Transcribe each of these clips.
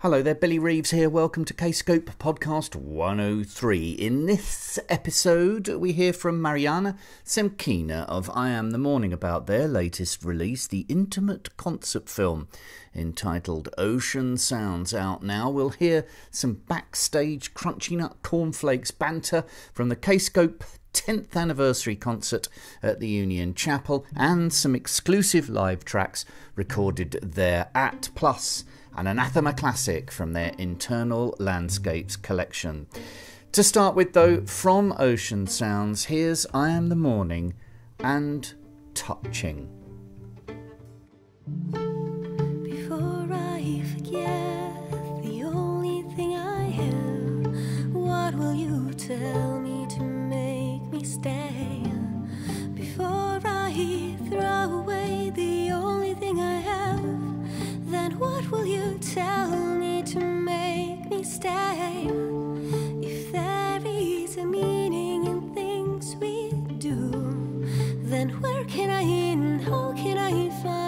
Hello there, Billy Reeves here. Welcome to K-Scope Podcast 103. In this episode, we hear from Marjana Semkina of I Am The Morning about their latest release, the intimate concert film entitled Ocean Sounds, out now. We'll hear some backstage Crunchy Nut Cornflakes banter from the K-Scope 10th anniversary concert at the Union Chapel and some exclusive live tracks recorded there at Plus, an Anathema classic from their Internal Landscapes collection. To start with though, from Ocean Sounds, here's I Am The Morning and Touching. Before I forget the only thing I have, what will you tell me to make me stay? Before I throw away the only thing I have, then what will you tell me to make me stay? If there is a meaning in things we do, then where can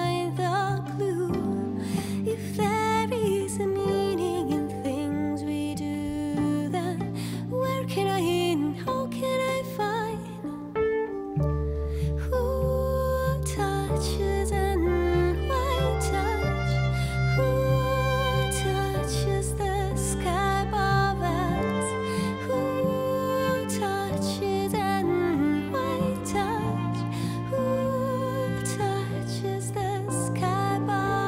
I in? How can I find the clue? If there is a meaning in things we do, then where can I in? How can I find who touches and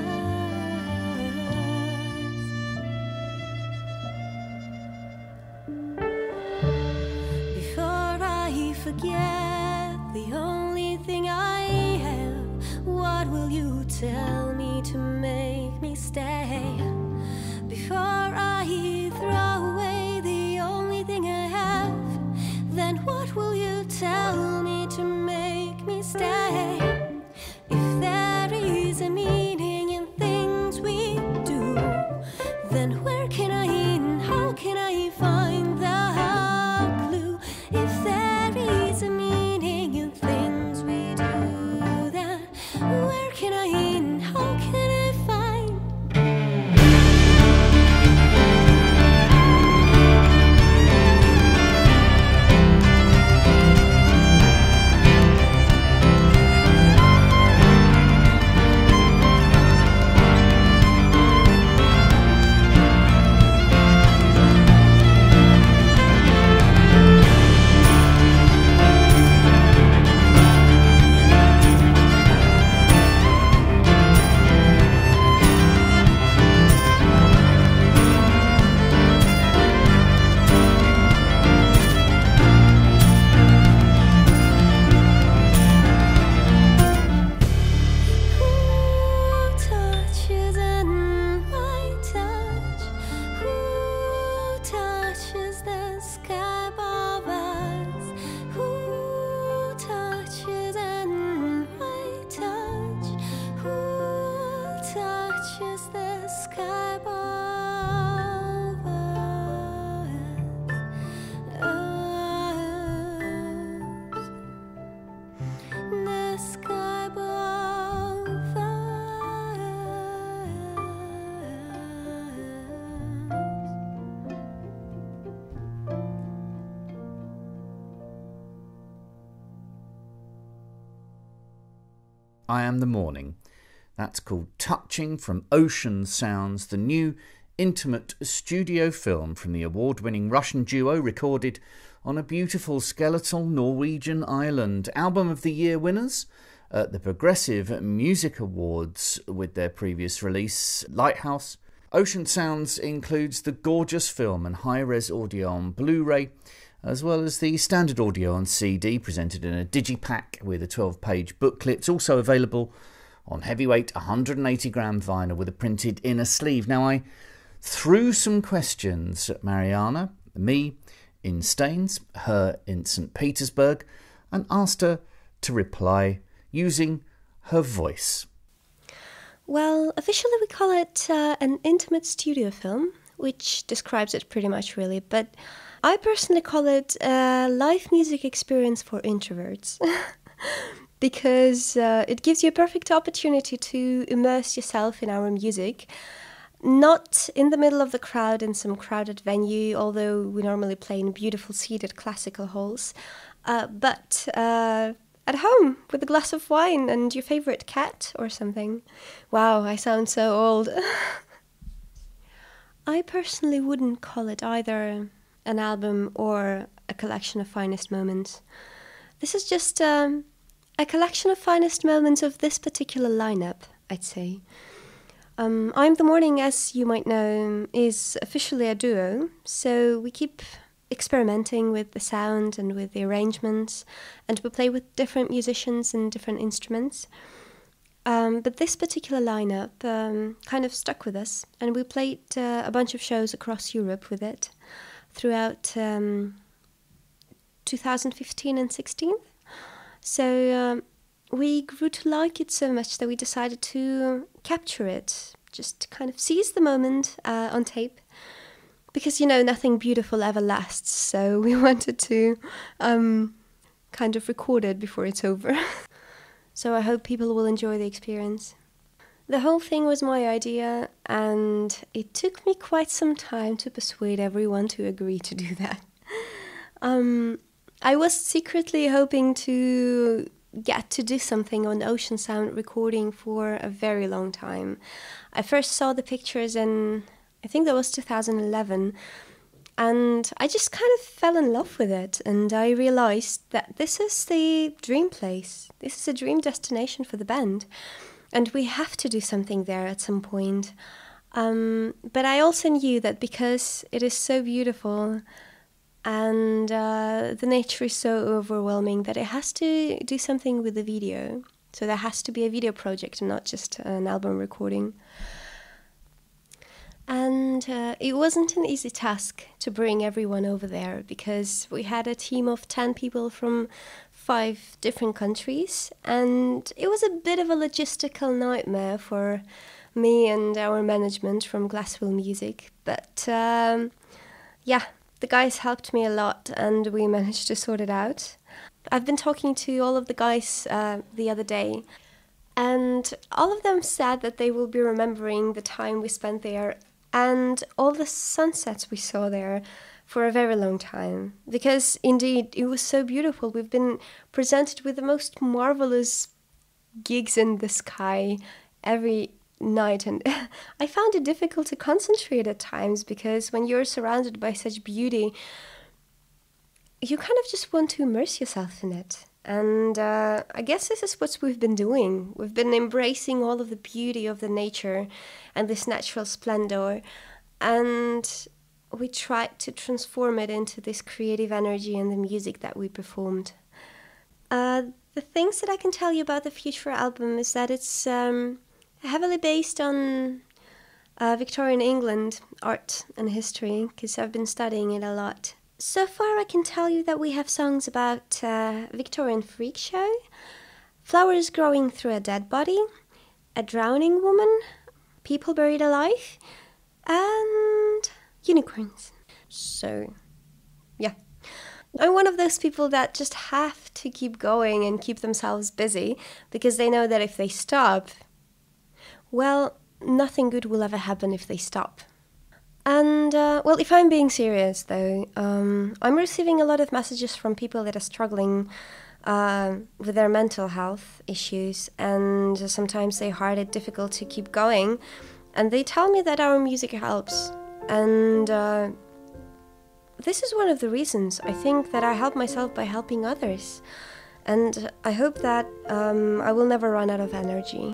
tell me to make me stay? Before I throw away the only thing I have, then what will you tell me to make me stay? If there is a meaning in things we do, then where can I in? How can I find the clue? If there is a meaning in things we do, then where can I in? I Am The Morning. That's called Touching from Ocean Sounds, the new intimate studio film from the award-winning Russian duo, recorded on a beautiful skeletal Norwegian island. Album of the Year winners at the Progressive Music Awards with their previous release, Lighthouse. Ocean Sounds includes the gorgeous film and high-res audio on Blu-ray, as well as the standard audio on CD, presented in a digipack with a 12-page booklet. It's also available on heavyweight 180-gram vinyl with a printed inner sleeve. Now, I threw some questions at Marjana, me in Staines, her in St. Petersburg, and asked her to reply using her voice. Well, officially we call it an intimate studio film, which describes it pretty much, really. But I personally call it a live music experience for introverts. Because it gives you a perfect opportunity to immerse yourself in our music, not in the middle of the crowd in some crowded venue, although we normally play in beautiful seated classical halls, but at home with a glass of wine and your favorite cat or something. Wow, I sound so old. I personally wouldn't call it either an album or a collection of finest moments. This is just a collection of finest moments of this particular lineup, I'd say. I Am The Morning, as you might know, is officially a duo, so we keep experimenting with the sound and with the arrangements, and we play with different musicians and different instruments. But this particular lineup kind of stuck with us, and we played a bunch of shows across Europe with it throughout 2015 and 16. So we grew to like it so much that we decided to capture it, just kind of seize the moment on tape, because, you know, nothing beautiful ever lasts, so we wanted to kind of record it before it's over. So I hope people will enjoy the experience. The whole thing was my idea, and it took me quite some time to persuade everyone to agree to do that. I was secretly hoping to get to do something on Ocean Sound recording for a very long time. I first saw the pictures in, I think that was 2011, and I just kind of fell in love with it, and I realized that this is the dream place, this is a dream destination for the band, and we have to do something there at some point. But I also knew that because it is so beautiful, and the nature is so overwhelming that it has to do something with the video. So there has to be a video project and not just an album recording. And it wasn't an easy task to bring everyone over there, because we had a team of 10 people from 5 different countries, and it was a bit of a logistical nightmare for me and our management from Glassville Music. But yeah, the guys helped me a lot, and we managed to sort it out. I've been talking to all of the guys the other day, and all of them said that they will be remembering the time we spent there and all the sunsets we saw there for a very long time. Because indeed, it was so beautiful. We've been presented with the most marvelous gigs in the sky every night, and I found it difficult to concentrate at times, because when you're surrounded by such beauty, you kind of just want to immerse yourself in it. And I guess this is what we've been doing. We've been embracing all of the beauty of the nature and this natural splendor, and we tried to transform it into this creative energy and the music that we performed. The things that I can tell you about the future album is that it's heavily based on Victorian England art and history, because I've been studying it a lot. So far I can tell you that we have songs about Victorian freak show, flowers growing through a dead body, a drowning woman, people buried alive, and unicorns. So, yeah. I'm one of those people that just have to keep going and keep themselves busy, because they know that if they stop, well, nothing good will ever happen if they stop. And, well, if I'm being serious, though, I'm receiving a lot of messages from people that are struggling with their mental health issues, and sometimes they find it difficult to keep going, and they tell me that our music helps. And this is one of the reasons, I think, that I help myself by helping others. And I hope that I will never run out of energy.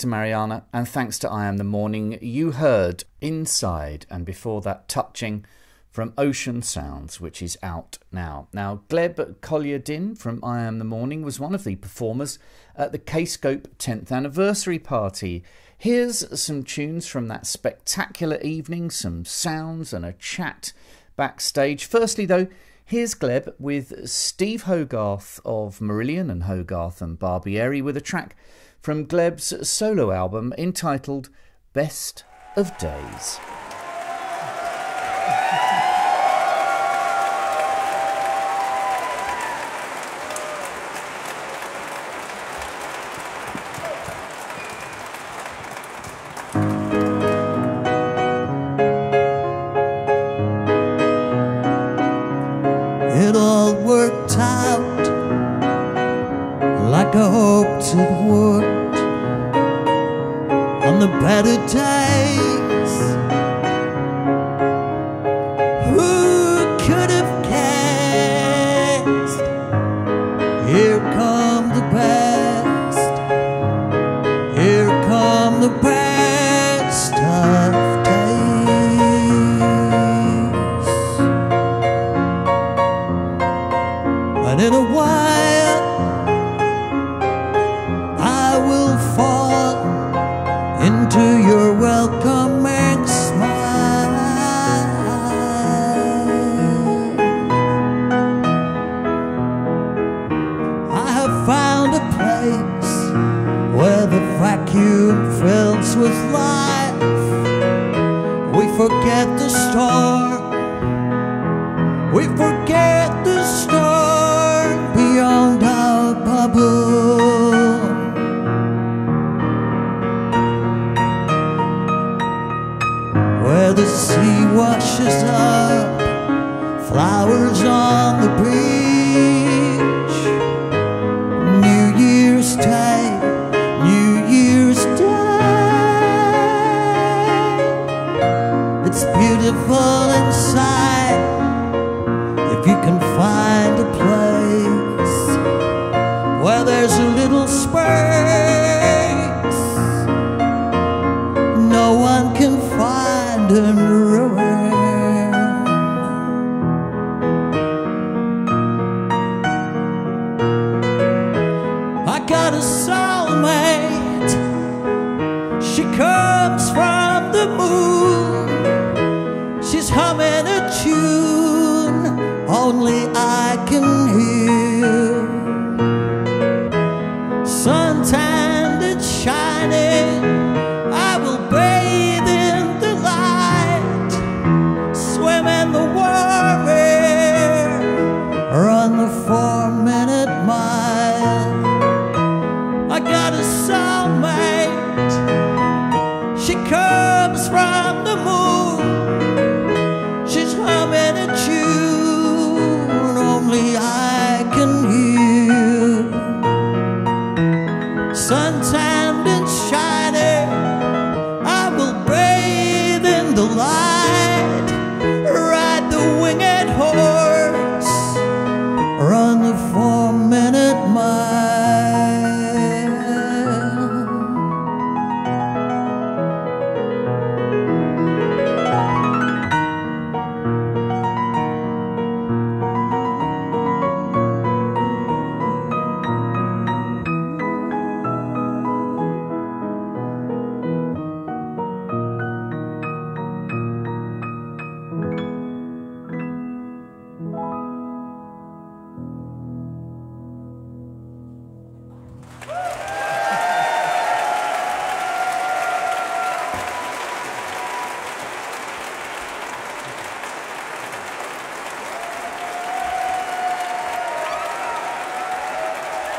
to Marjana, and thanks to I Am The Morning, you heard Inside, and before that Touching from Ocean Sounds, which is out now. Now, Gleb Kolyadin from I Am The Morning was one of the performers at the K-Scope 10th anniversary party. Here's some tunes from that spectacular evening, some sounds and a chat backstage. Firstly, though, here's Gleb with Steve Hogarth of Marillion and Hogarth and Barbieri with a track from Gleb's solo album entitled Best of Days.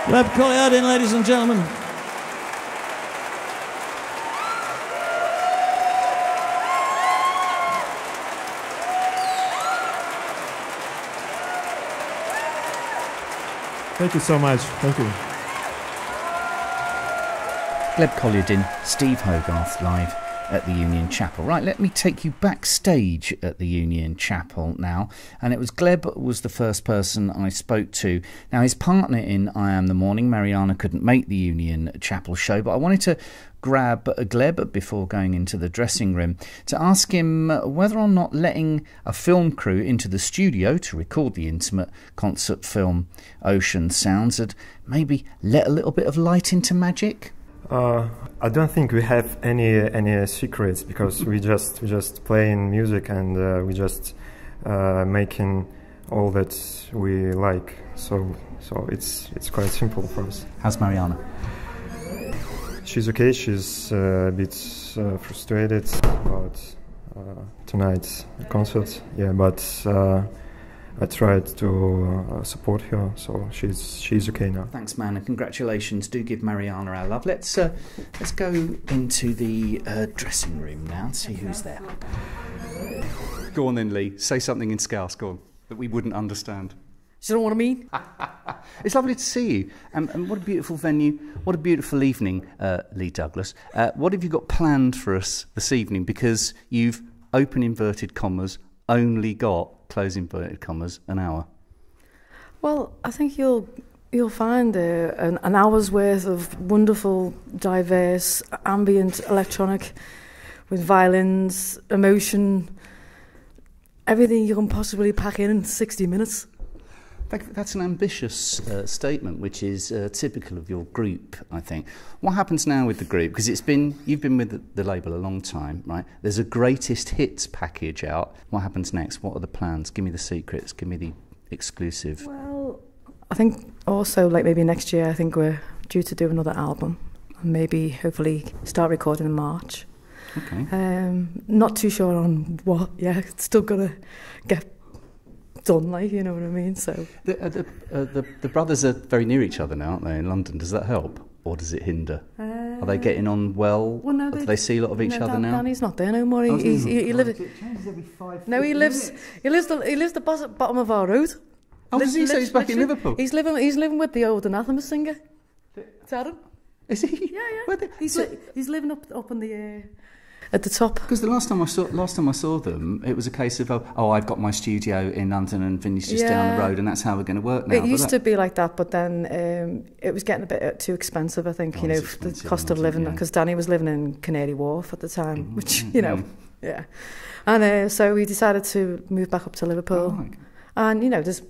Gleb Kolyadin, ladies and gentlemen. Thank you so much. Thank you. Gleb Kolyadin, Steve Hogarth live at the Union Chapel. Right, let me take you backstage at the Union Chapel now. And it was Gleb was the first person I spoke to. Now, his partner in I Am The Morning, Marjana, couldn't make the Union Chapel show, but I wanted to grab Gleb before going into the dressing room to ask him whether or not letting a film crew into the studio to record the intimate concert film Ocean Sounds had maybe let a little bit of light into magic. I don't think we have any secrets, because we just playing music and we just making all that we like. So it's quite simple for us. How's Marjana? She's okay. She's a bit frustrated about tonight's concert. Yeah, but I tried to support her, so she's okay now. Thanks, man, and congratulations. Do give Marjana our love. Let's go into the dressing room now and see who's there. Go on then, Lee. Say something in Scouse, go on, that we wouldn't understand. You know what I mean? It's lovely to see you. And what a beautiful venue. What a beautiful evening, Lee Douglas. What have you got planned for us this evening? Because you've, open inverted commas, only got, close inverted commas, an hour. Well, I think you'll find an hour's worth of wonderful, diverse, ambient, electronic, with violins, emotion, everything you can possibly pack in 60 minutes. That's an ambitious statement, which is typical of your group, I think. What happens now with the group? Because you've been with the label a long time, right? There's a greatest hits package out. What happens next? What are the plans? Give me the secrets. Give me the exclusive. Well, I think also, like, maybe next year, I think we're due to do another album, and maybe hopefully start recording in March. Okay. Not too sure on what. Yeah, it's still gonna get done, like, you know what I mean? So the brothers are very near each other now, aren't they, in London? Does that help, or does it hinder? Are they getting on well? Well, no, do they see a lot of each other now? Danny's not there no more. He lives. It changes every 5 minutes. No, he lives the bottom of our road. Oh, does he? So he's back in Liverpool. He's living with the old Anathema singer. Taron. Is he? Yeah. He's living up in the air. At the top, because the last time I saw them, it was a case of oh, I've got my studio in London and Vinny's just down the road, and that's how we're going to work now. It used to be like that, but then it was getting a bit too expensive, I think. Oh, you know, the cost of living, because Danny was living in Canary Wharf at the time, which you know, yeah. And so we decided to move back up to Liverpool, oh, okay. And you know, just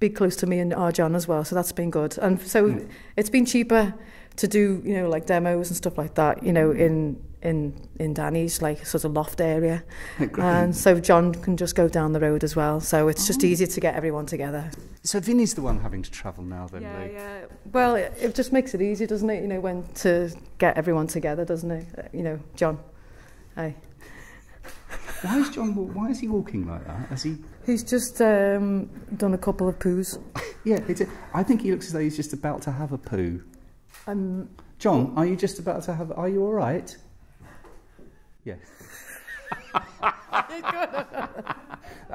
be close to me and Arjan as well. So that's been good, and so it's been cheaper to do, you know, like demos and stuff like that, you know, in Danny's, like, sort of loft area. Great. And so John can just go down the road as well, so it's just easier to get everyone together. So Vinny's the one having to travel now then, Luke? Yeah. Well, it just makes it easy, doesn't it, you know, when to get everyone together, doesn't it? You know, John. Hey. Why is he walking like that? Has he? He's just done a couple of poos. Yeah, I think he looks as though he's just about to have a poo. John, are you just about to have, are you all right? Yeah.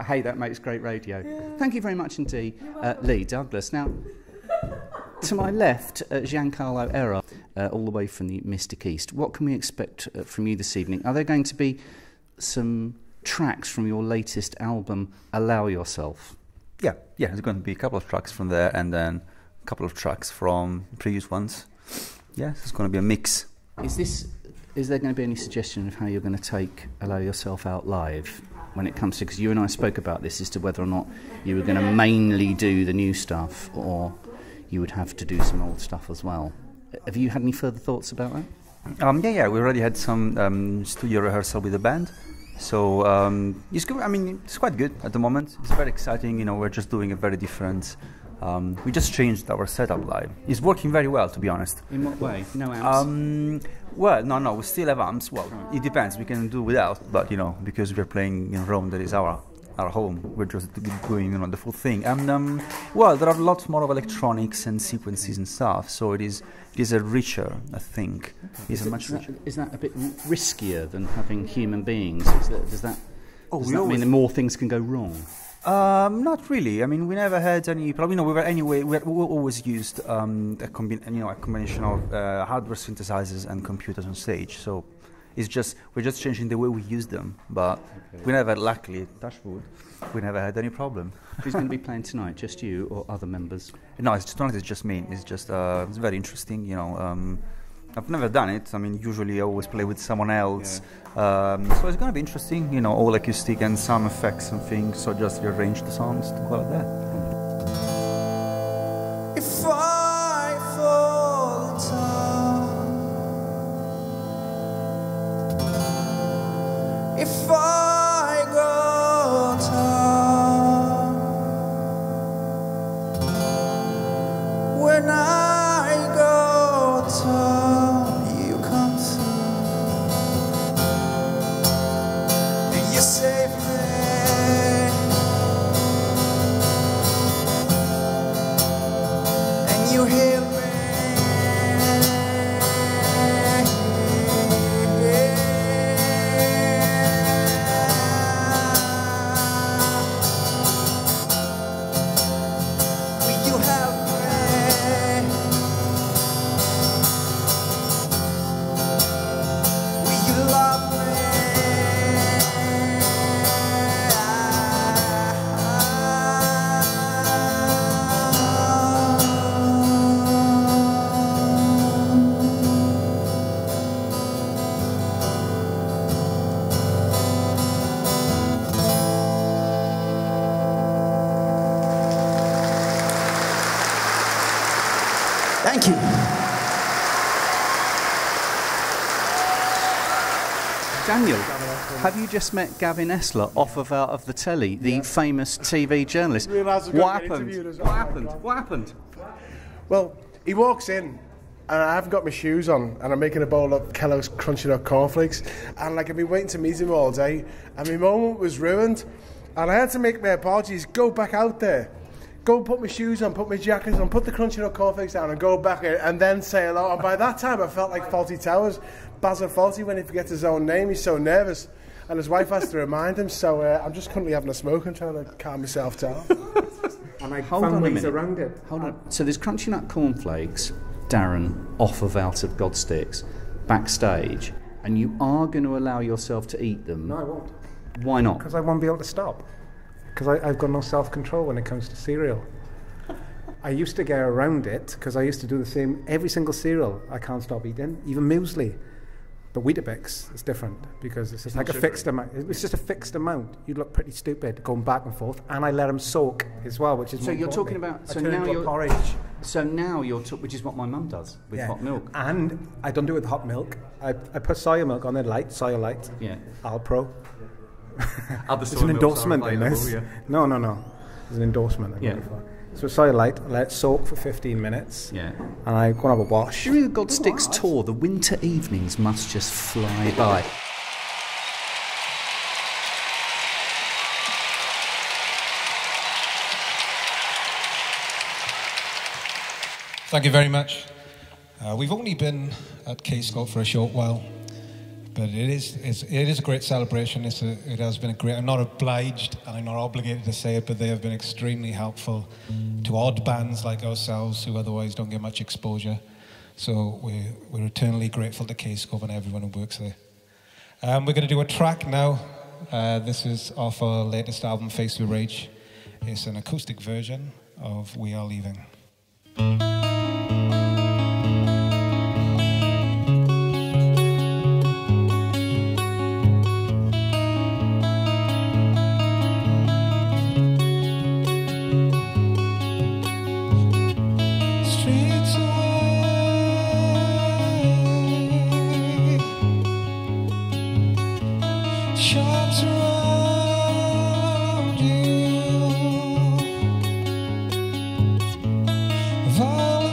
Hey, that makes great radio. Yeah. Thank you very much indeed, Lee Douglas. Now, to my left, Giancarlo Erra, all the way from the Mystic East. What can we expect from you this evening? Are there going to be some tracks from your latest album, Allow Yourself? Yeah, there's going to be a couple of tracks from there, and then a couple of tracks from previous ones. Yeah, so it's going to be a mix. Is there going to be any suggestion of how you're going to take Allow Yourself out live when it comes to, because you and I spoke about this as to whether or not you were going to mainly do the new stuff or you would have to do some old stuff as well. Have you had any further thoughts about that? Yeah, we already had some studio rehearsal with the band, so it's good. I mean, it's quite good at the moment. It's very exciting, you know, we're just doing a very different... we just changed our setup live. It's working very well, to be honest. In what way? No amps? Well, no, we still have amps. Well, it depends. We can do without, but, you know, because we're playing in Rome, that is our home. We're just doing, you know, the full thing. And, well, there are lots more of electronics and sequences and stuff, so it is a richer, I think. Okay. Is it much richer? Is that a bit riskier than having human beings? Does that mean that more things can go wrong? Not really. I mean, we never had any problem. You know, we always used a combination of hardware synthesizers and computers on stage. So It's just, we're just changing the way we use them. But okay. We never, luckily, touch wood, we never had any problem. Who's going to be playing tonight? Just you or other members? No, tonight it's just me. It's just, it's very interesting, you know. I've never done it. I mean, usually I always play with someone else. Yeah. So it's going to be interesting, you know, all acoustic and some effects and things. So just rearrange the songs to go like that. If I fall down, if I go down, when I go down, Daniel, have you just met Gavin Esler off of Out of the Telly, the famous TV journalist? What happened? Well, he walks in, and I haven't got my shoes on, and I'm making a bowl of Kellogg's Crunchy Nut cornflakes, and like I've been waiting to meet him all day, and my moment was ruined, and I had to make my apologies, go back out there, go and put my shoes on, put my jacket on, put the Crunchy Nut cornflakes down, and go back in, and then say hello. And by that time, I felt like Fawlty Towers. Basil Fawlty, when he forgets his own name, he's so nervous, and his wife has to remind him. So I'm just currently having a smoke and trying to calm myself down. And I found ways around it. Hold on. So there's Crunchy Nut cornflakes, Darren, off of Out of Godsticks, backstage, and you are going to allow yourself to eat them. No, I won't. Why not? Because I won't be able to stop. Because I've got no self-control when it comes to cereal. I used to get around it because I used to do the same every single cereal. I can't stop eating, even muesli. But Weetabix is different because it's just like a fixed amount. It's just a fixed amount. You'd look pretty stupid going back and forth, and I let him soak as well, which is so. You're talking about so now you're porridge. So now you're which is what my mum does with hot milk. And I don't do it with hot milk. I put soya milk on there, soya light. Yeah. Alpro. There's an endorsement in this. Yeah. No. There's an endorsement. So soya light, let it soak for 15 minutes. Yeah. And I go and have a wash. During the Godsticks tour, the winter evenings must just fly by. Thank you very much. We've only been at K-Scope for a short while, but it is a great celebration. It has been a great. I'm not obliged and I'm not obligated to say it, but they have been extremely helpful to odd bands like ourselves who otherwise don't get much exposure. So we're eternally grateful to K-Scope and everyone who works there. We're going to do a track now. This is off our latest album, Faced With Rage. It's an acoustic version of We Are Leaving. Follow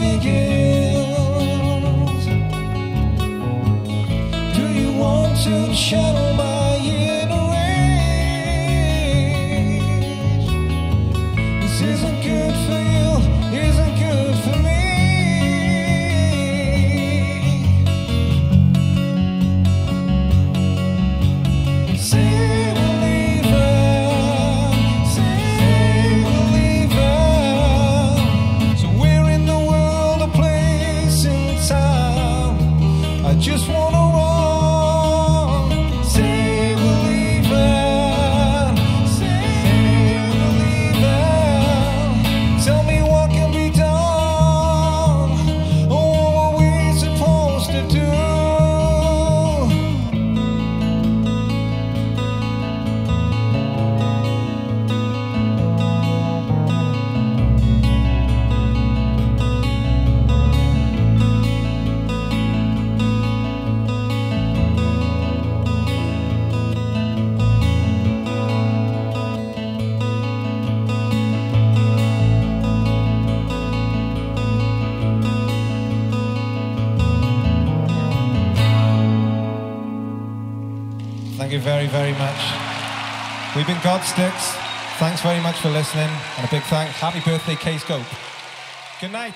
begins. Do you want to shadow my inner rage? This isn't good for you, isn't good for me. Just wanna run, say we're leaving, say we're leaving. Tell me what can be done, oh, what are we supposed to do. Thank you very, very much. We've been Godsticks. Thanks very much for listening, and a big thanks. Happy birthday, K-Scope. Good night.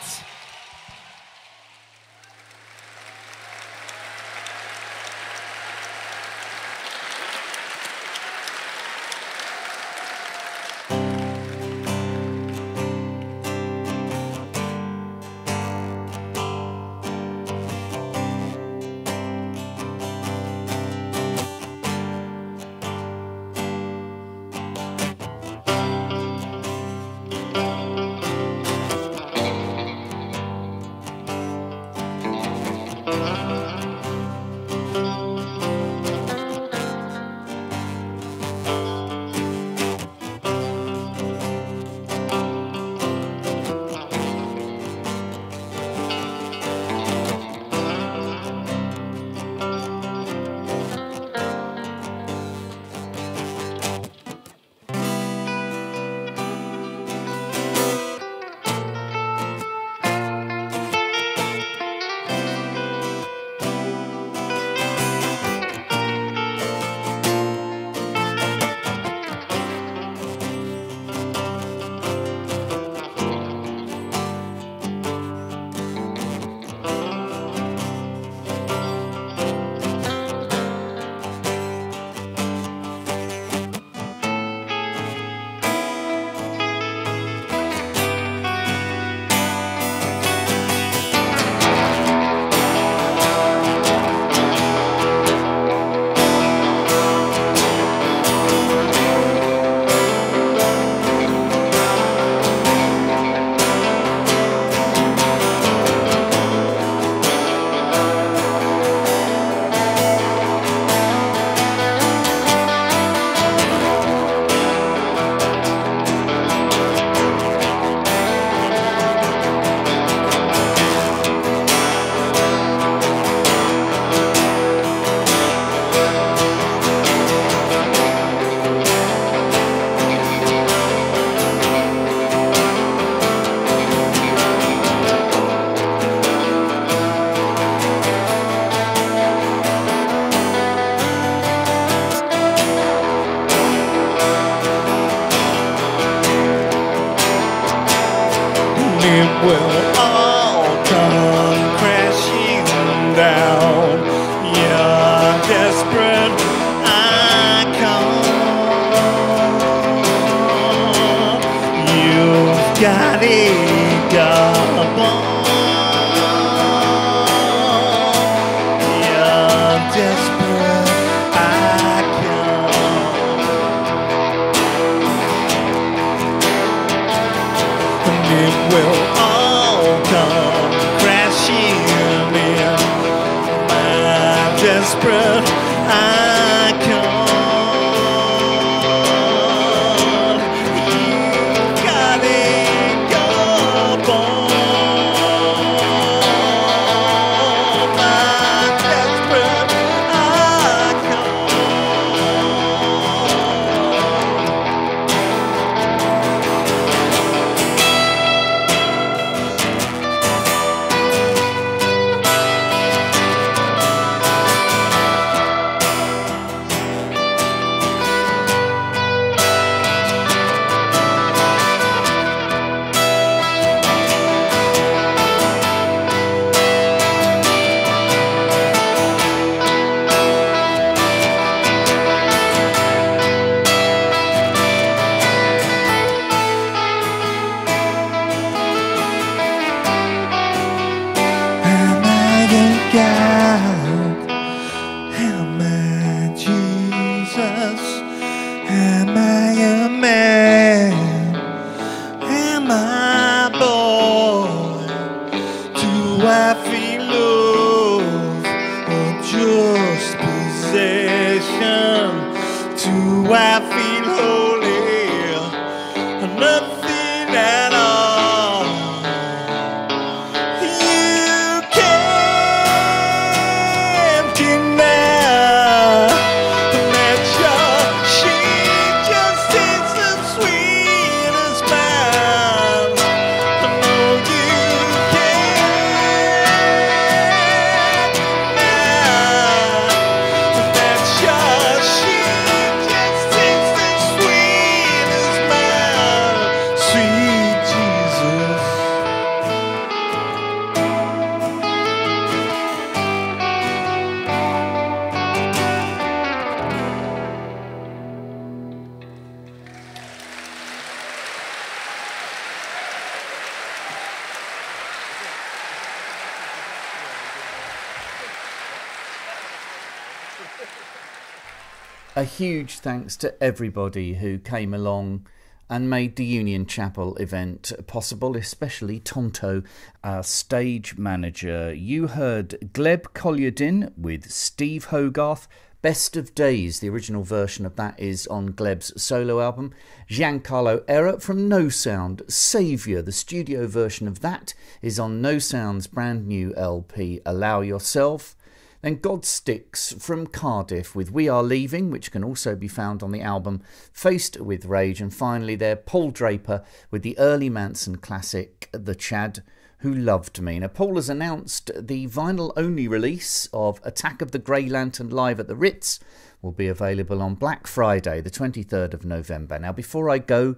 a huge thanks to everybody who came along and made the Union Chapel event possible, especially Tonto, our stage manager. You heard Gleb Kolyadin with Steve Hogarth, Best of Days. The original version of that is on Gleb's solo album. Giancarlo Erra from Nosound, Saviour. The studio version of that is on Nosound's brand new LP, Allow Yourself. Then Godsticks from Cardiff with We Are Leaving, which can also be found on the album Faced With Rage. And finally there, Paul Draper with the early Mansun classic, The Chad Who Loved Me. Now, Paul has announced the vinyl-only release of Attack of the Grey Lantern live at the Ritz will be available on Black Friday, the 23rd of November. Now, before I go,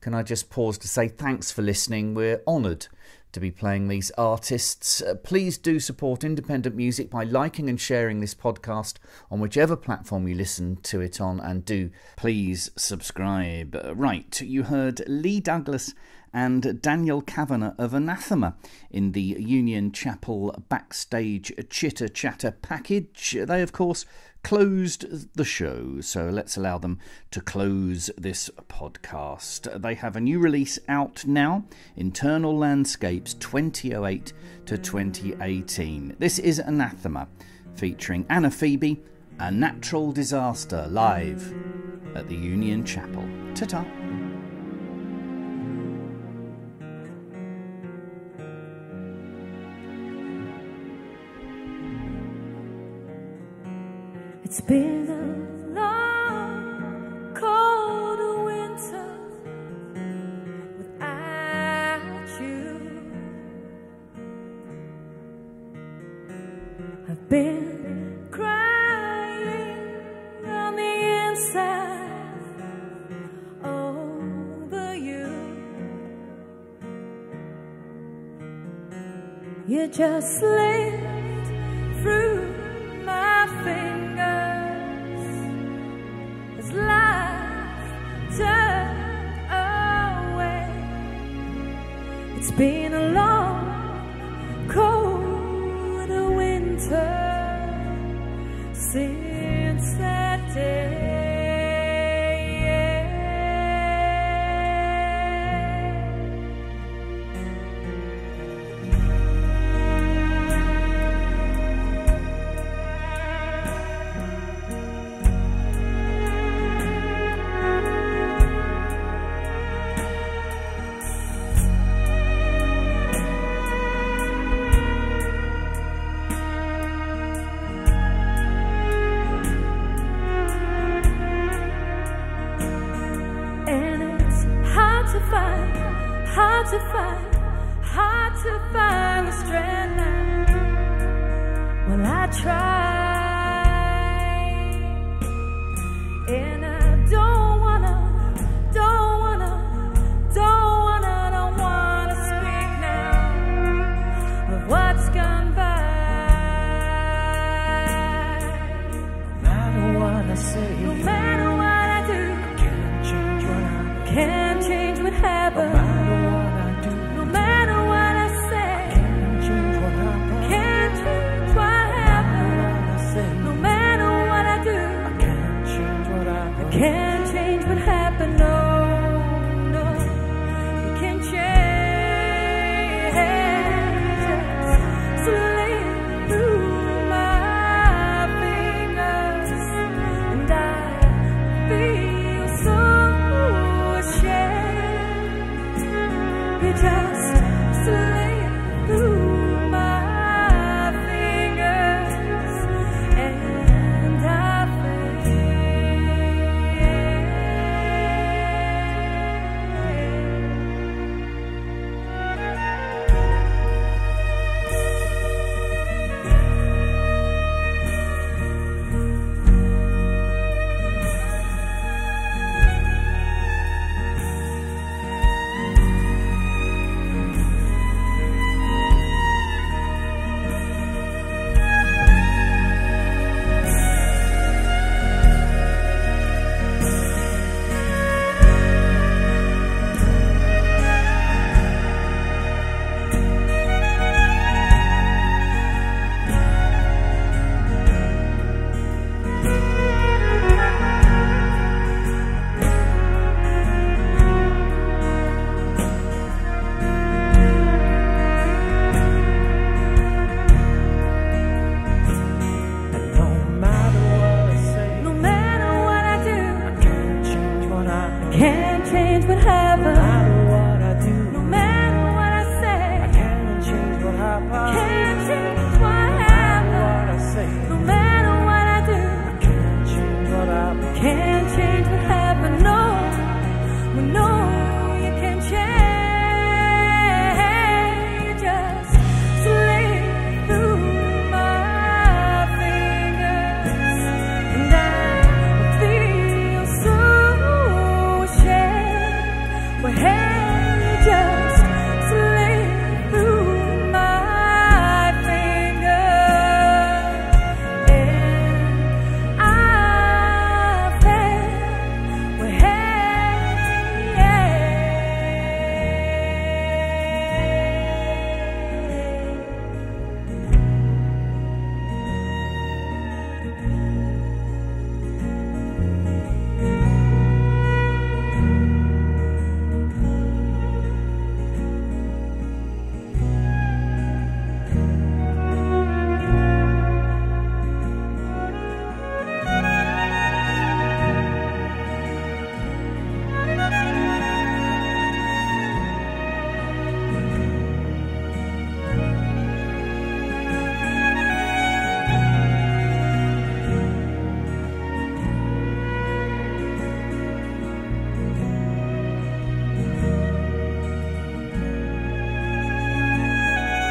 can I just pause to say thanks for listening? We're honoured to be playing these artists. Please do support independent music by liking and sharing this podcast on whichever platform you listen to it on, and do please subscribe. Right, you heard Lee Douglas and Daniel Kavanagh of Anathema in the Union Chapel backstage chitter chatter package. They, of course, closed the show, so let's allow them to close this podcast. They have a new release out now, Internal Landscapes 2008 to 2018. This is Anathema, featuring Anna Phoebe, A Natural Disaster, live at the Union Chapel. Ta-ta. It's been a long, cold winter without you. I've been crying on the inside over you. You just slipped through my fingers. Life turned away. It's been a long, cold winter since that what I do. No matter what I say, I can't change what happened.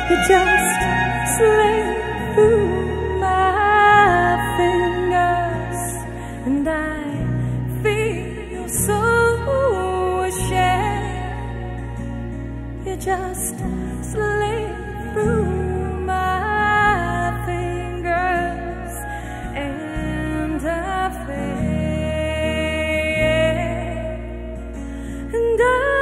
You just slid through my fingers, and I feel so ashamed. You just slid through my fingers, and I fail, and I fail, and I fail, and I fail, and I fail, and I.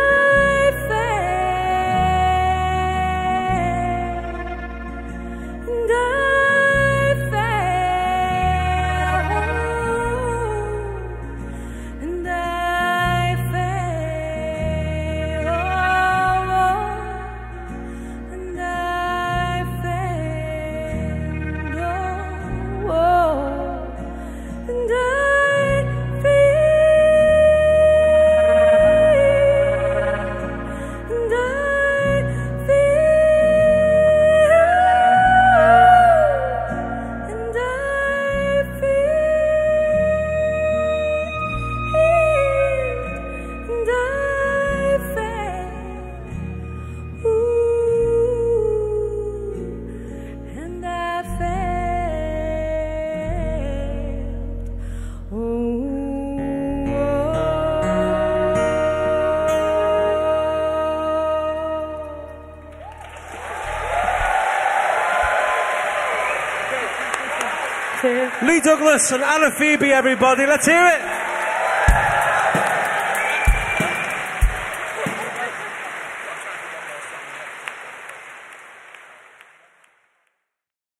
Lee Douglas and Anna Phoebe, everybody, let's hear it.